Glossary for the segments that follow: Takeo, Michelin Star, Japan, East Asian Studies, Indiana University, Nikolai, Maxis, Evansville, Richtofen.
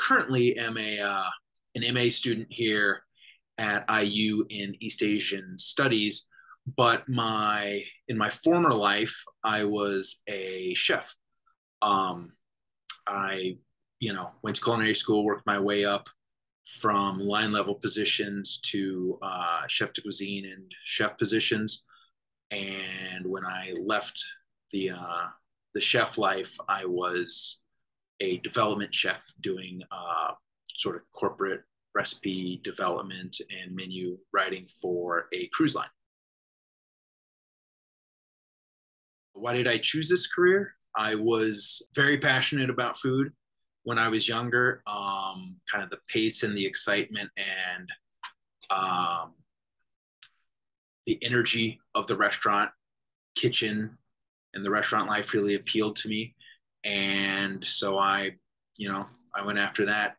currently am an MA student here at IU in East Asian Studies, but in my former life, I was a chef. I went to culinary school, worked my way up from line level positions to chef de cuisine and chef positions. And when I left the chef life, I was a development chef doing sort of corporate recipe development and menu writing for a cruise line. Why did I choose this career? I was very passionate about food when I was younger, kind of the pace and the excitement and the energy of the restaurant kitchen and the restaurant life really appealed to me. And so I went after that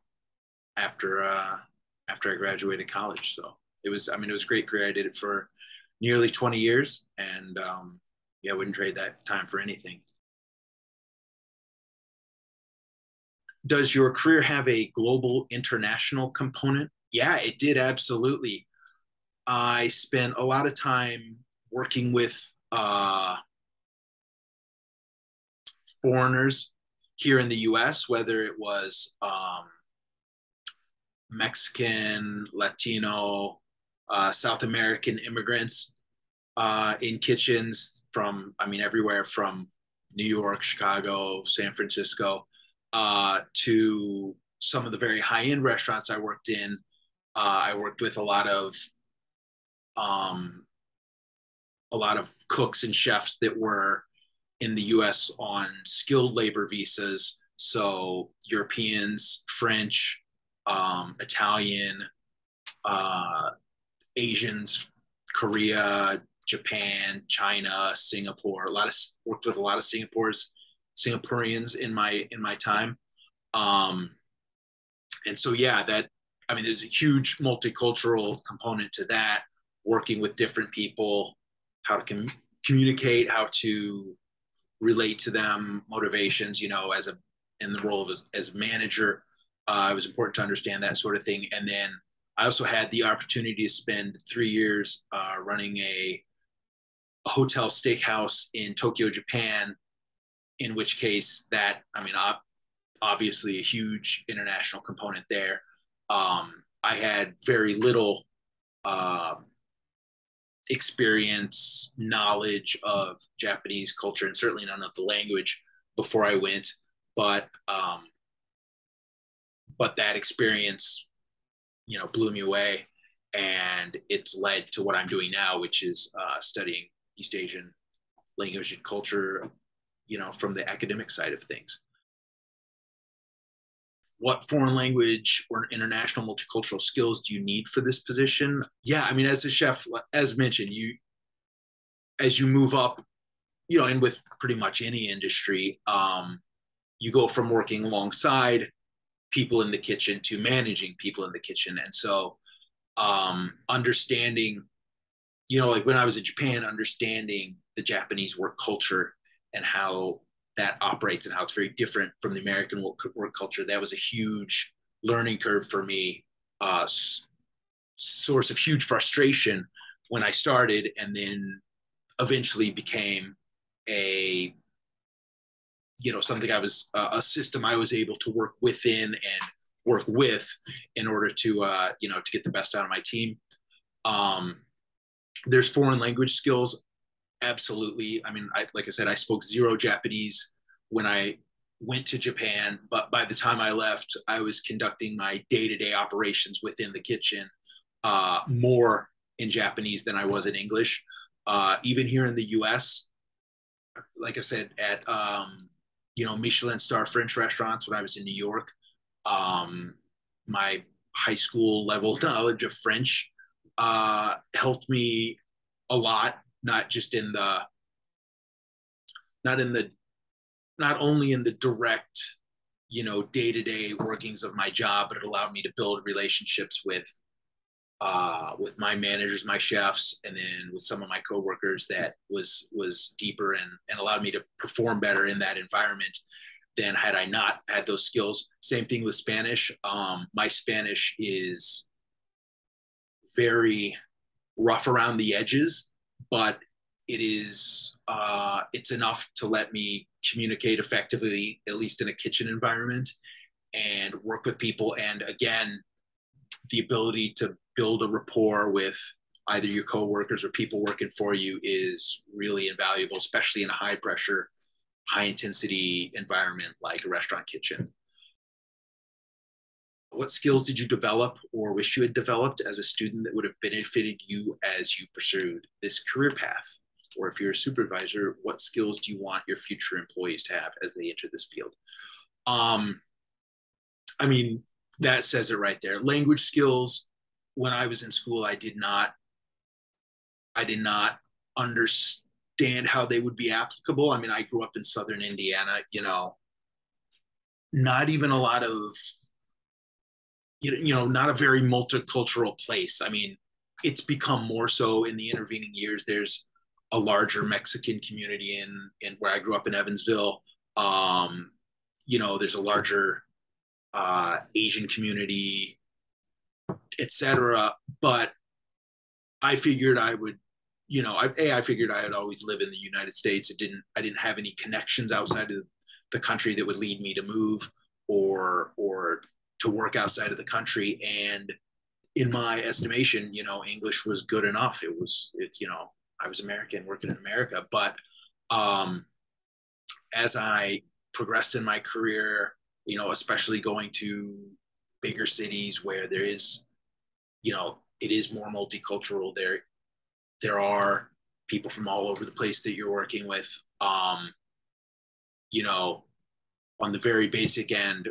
after I graduated college. So it was a great career. I did it for nearly 20 years and I wouldn't trade that time for anything. Does your career have a global international component? Yeah, it did, absolutely. I spent a lot of time working with foreigners here in the US, whether it was Mexican, Latino, South American immigrants in kitchens from, everywhere from New York, Chicago, San Francisco, to some of the very high-end restaurants I worked in. I worked with a lot of cooks and chefs that were in the U.S. on skilled labor visas. So Europeans, French, Italian, Asians, Korea, Japan, China, Singapore. Worked with a lot of Singaporeans in my time, and so yeah, there's a huge multicultural component to that. Working with different people, how to communicate, how to relate to them, motivations. In the role as manager, it was important to understand that sort of thing. And then I also had the opportunity to spend 3 years running a hotel steakhouse in Tokyo, Japan. In which case obviously a huge international component there. I had very little experience, knowledge of Japanese culture, and certainly none of the language before I went. But that experience, blew me away, and it's led to what I'm doing now, which is studying East Asian language and culture, from the academic side of things. What foreign language or international multicultural skills do you need for this position? Yeah, as a chef, as mentioned, as you move up, and with pretty much any industry, you go from working alongside people in the kitchen to managing people in the kitchen. And so understanding, like when I was in Japan, understanding the Japanese work culture and how that operates and how it's very different from the American work culture. That was a huge learning curve for me, source of huge frustration when I started, and then eventually became a system I was able to work within and work with in order to, to get the best out of my team. There's foreign language skills. Absolutely. Like I said, I spoke zero Japanese when I went to Japan, but by the time I left, I was conducting my day-to-day operations within the kitchen more in Japanese than I was in English. Even here in the US, like I said, at, Michelin Star French restaurants when I was in New York, my high school level knowledge of French helped me a lot. Not only in the direct, day-to-day workings of my job, but it allowed me to build relationships with my managers, my chefs, and then with some of my coworkers that was deeper and allowed me to perform better in that environment. than had I not had those skills. Same thing with Spanish. My Spanish is very rough around the edges, but it is, it's enough to let me communicate effectively, at least in a kitchen environment, and work with people. And again, the ability to build a rapport with either your coworkers or people working for you is really invaluable, especially in a high pressure, high intensity environment like a restaurant kitchen. What skills did you develop or wish you had developed as a student that would have benefited you as you pursued this career path? Or if you're a supervisor, what skills do you want your future employees to have as they enter this field? I mean, that says it right there. Language skills. When I was in school, I did not understand how they would be applicable. I mean, I grew up in Southern Indiana, you know, not even a lot of, you know, not a very multicultural place. I mean, it's become more so in the intervening years. There's a larger Mexican community in where I grew up in Evansville. You know, there's a larger Asian community, etc. But I figured I would, you know, I figured I would always live in the United States. I didn't have any connections outside of the country that would lead me to move or to work outside of the country. And in my estimation, you know, English was good enough. It's, you know, I was American working in America. But as I progressed in my career, you know, especially going to bigger cities where there is, you know, it is more multicultural. There are people from all over the place that you're working with. You know, on the very basic end,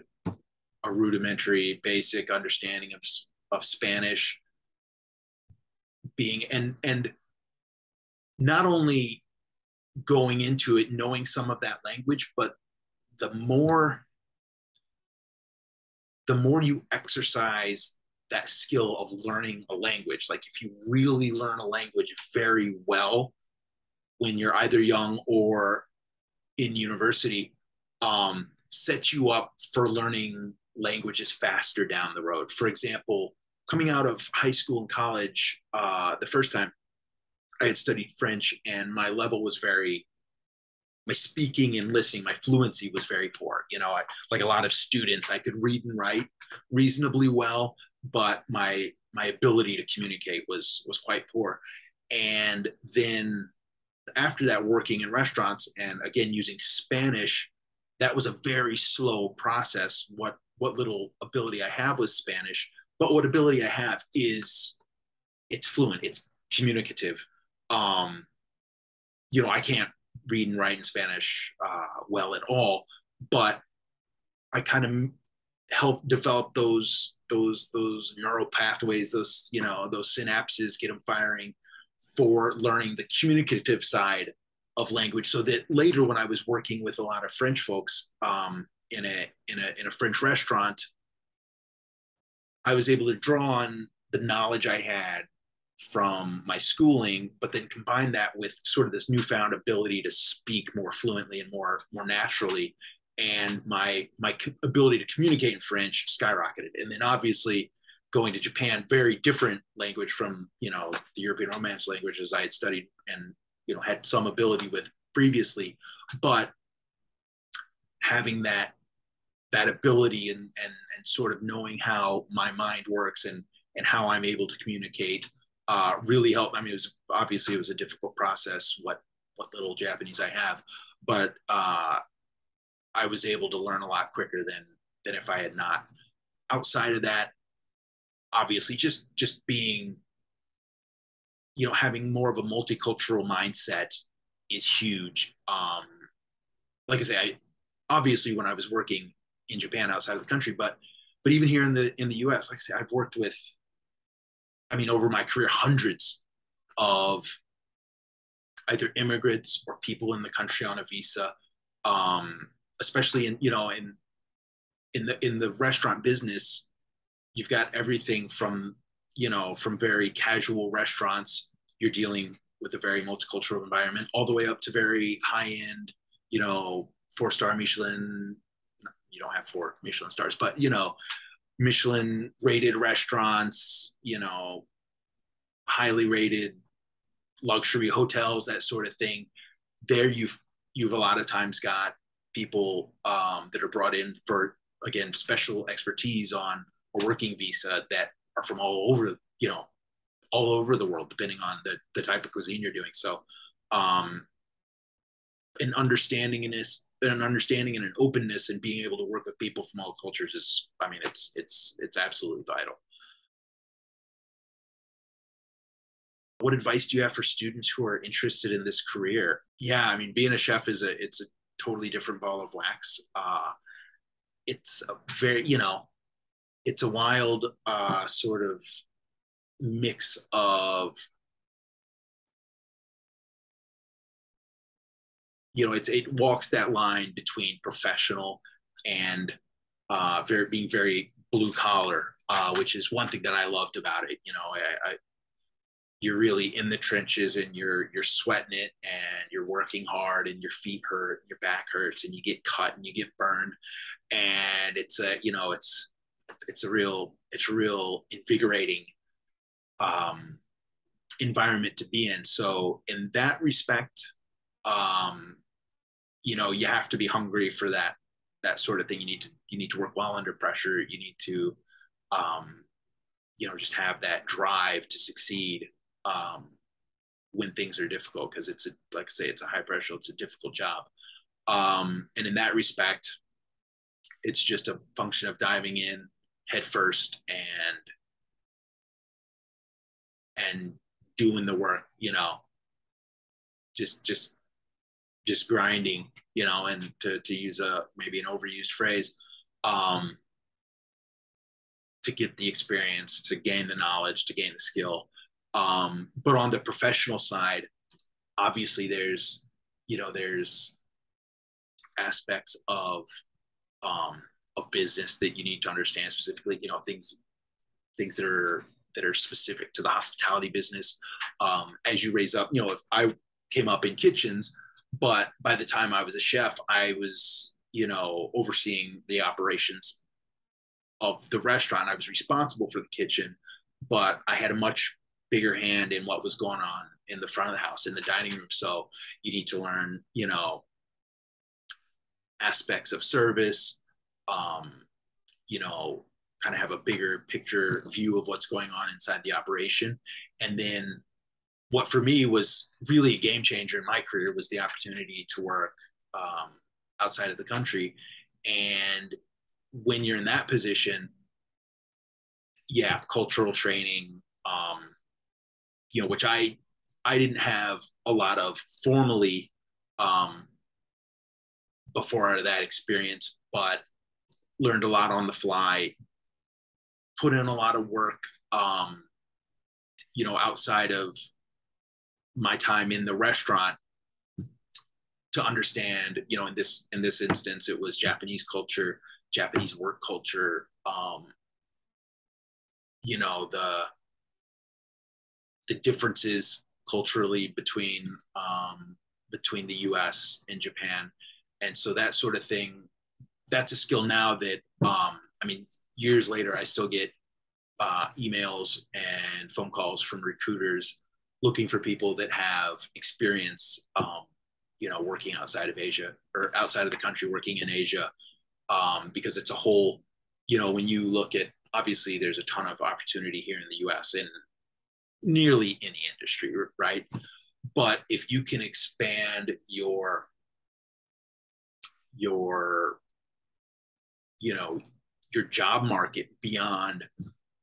a rudimentary basic understanding of Spanish being, and not only going into it, knowing some of that language, but the more you exercise that skill of learning a language, like if you really learn a language very well when you're either young or in university, sets you up for learning languages faster down the road. For example, coming out of high school and college, the first time I had studied French, and my level was my speaking and listening, my fluency was very poor. You know, like a lot of students, I could read and write reasonably well, but my ability to communicate was quite poor. And then after that, working in restaurants and again using Spanish, that was a very slow process. What little ability I have with Spanish, but what ability I have is it's fluent, it's communicative. You know, I can't read and write in Spanish well at all, but I kind of help develop those neural pathways, those, you know, those synapses, get them firing for learning the communicative side of language, so that later when I was working with a lot of French folks in a French restaurant, I was able to draw on the knowledge I had from my schooling, but then combine that with sort of this newfound ability to speak more fluently and more naturally. And my ability to communicate in French skyrocketed. And then obviously going to Japan, very different language from, you know, the European Romance languages I had studied and, you know, had some ability with previously, but having that ability and sort of knowing how my mind works and how I'm able to communicate really helped. I mean, it was a difficult process, what little Japanese I have, but I was able to learn a lot quicker than if I had not. Outside of that, obviously just being, you know, having more of a multicultural mindset is huge. Like I say, obviously when I was working in Japan outside of the country, but even here in the US, like I say, I've worked with, I mean, over my career, hundreds of either immigrants or people in the country on a visa, especially in, you know, in the restaurant business. You've got everything from, you know, from very casual restaurants, you're dealing with a very multicultural environment, all the way up to very high-end, you know, 4-star Michelin you don't have 4 Michelin stars, but, you know, Michelin rated restaurants, you know, highly rated luxury hotels, that sort of thing. There you've a lot of times got people that are brought in for, again, special expertise on a working visa that are from all over, you know, all over the world, depending on the type of cuisine you're doing. So an understanding and an openness and being able to work with people from all cultures is, I mean, it's absolutely vital. What advice do you have for students who are interested in this career? Yeah, I mean, being a chef is it's a totally different ball of wax. It's a very, you know, it's a wild sort of mix of, you know, it walks that line between professional and being very blue collar, which is one thing that I loved about it. You know, you're really in the trenches, and you're sweating it, and you're working hard, and your feet hurt, your back hurts, and you get cut and you get burned, and it's a real invigorating environment to be in. So in that respect, you know, you have to be hungry for that sort of thing. You need to work well under pressure. You need to, you know, just have that drive to succeed when things are difficult, because it's like I say, it's a high pressure, it's a difficult job. And in that respect, it's just a function of diving in head first and doing the work, you know, just grinding, you know, and to use maybe an overused phrase, to get the experience, to gain the knowledge, to gain the skill. But on the professional side, obviously there's aspects of business that you need to understand specifically, you know, things that are specific to the hospitality business. As you raise up, you know, if I came up in kitchens, but by the time I was a chef, I was, you know, overseeing the operations of the restaurant. I was responsible for the kitchen, but I had a much bigger hand in what was going on in the front of the house, in the dining room. So you need to learn, you know, aspects of service, you know, kind of have a bigger picture view of what's going on inside the operation. And then what for me was really a game changer in my career was the opportunity to work outside of the country. And when you're in that position, yeah, cultural training, you know, which I didn't have a lot of formally before that experience, but learned a lot on the fly, put in a lot of work, you know, outside of my time in the restaurant to understand, you know, in this instance, it was Japanese culture, Japanese work culture, you know, the differences culturally between the US and Japan. And so that sort of thing, that's a skill now that, I mean, years later, I still get emails and phone calls from recruiters looking for people that have experience, you know, working outside of Asia or outside of the country, working in Asia, because it's a whole, you know, when you look at, obviously there's a ton of opportunity here in the US in nearly any industry, right? But if you can expand your job market beyond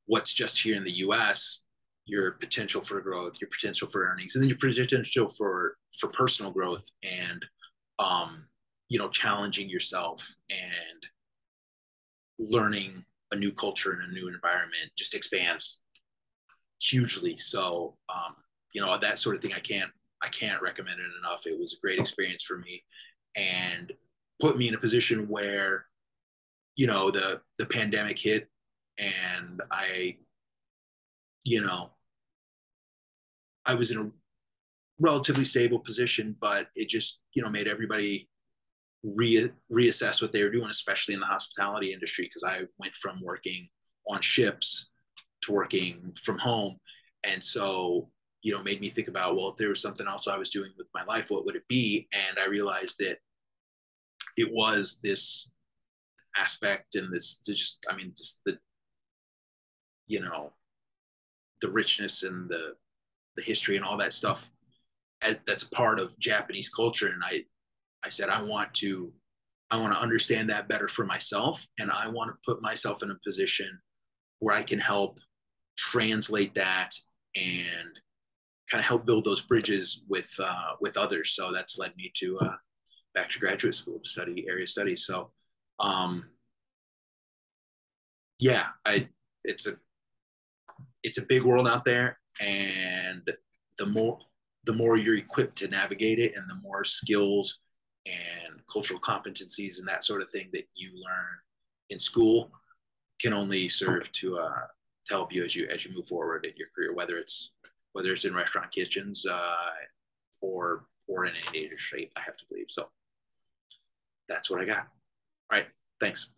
what's just here in the US, your potential for growth, your potential for earnings, and then your potential for personal growth and, you know, challenging yourself and learning a new culture and a new environment just expands hugely. So, you know, that sort of thing, I can't recommend it enough. It was a great experience for me and put me in a position where, you know, the pandemic hit and you know, I was in a relatively stable position, but it just, you know, made everybody reassess what they were doing, especially in the hospitality industry, because I went from working on ships to working from home. And so, you know, made me think about, well, if there was something else I was doing with my life, what would it be? And I realized that it was this aspect and this just, I mean, just the, you know, the richness and the history and all that stuff that's a part of Japanese culture. And I said, I want to understand that better for myself. And I want to put myself in a position where I can help translate that and kind of help build those bridges with others. So that's led me to back to graduate school to study area studies. So yeah, it's a big world out there, and the more you're equipped to navigate it, and the more skills and cultural competencies and that sort of thing that you learn in school can only serve to help you as you move forward in your career, whether it's in restaurant kitchens or in any industry, I have to believe. So that's what I got. All right. Thanks.